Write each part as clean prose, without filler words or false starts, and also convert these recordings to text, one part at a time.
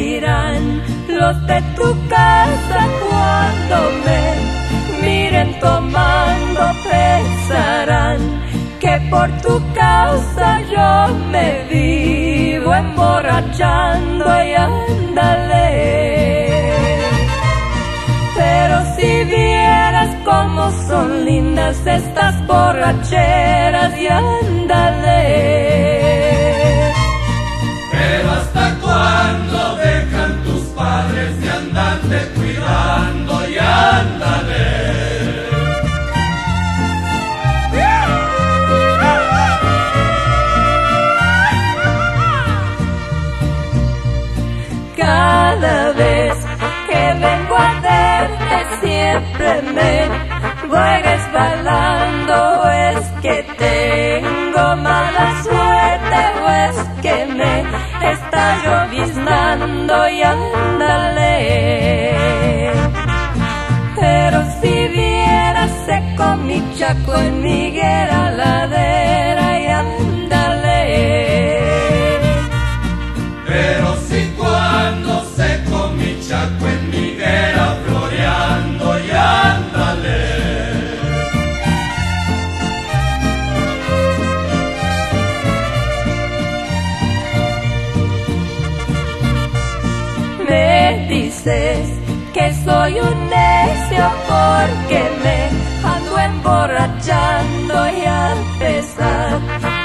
dirán los de tu casa cuando me miren tomando? Pensarán que por tu causa yo me vivo emborrachando. Y ándale, pero si vieras cómo son lindas estas borracheras. Y ándale, pero hasta cuándo dejan tus padres de andarte cuidando. Y ándale. Cada vez que vengo a verte siempre me voy resbalando. ¿O es que tengo mala suerte, o es que me está lloviznando? Y ándale, pero si vieras seco mi chaco en mi higuera ladera. Y ándale, pero si cuando seco mi chaco en mi higuera floreando. Y ándale. Me dices que soy un necio porque me ando emborrachando, y a pesar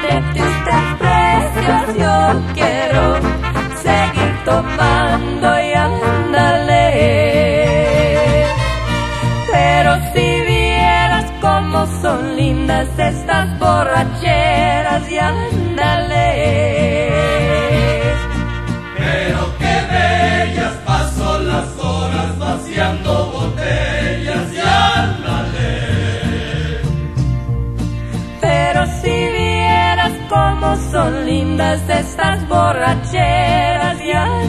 de tus desprecios yo quiero seguir tomando. Y ándale, pero si vieras cómo son lindas estas borracheras. Y ándale, pero qué bellas paso las horas vaciando botellas. Y ándale, pero si vieras cómo son lindas estas borracheras. Y ándale.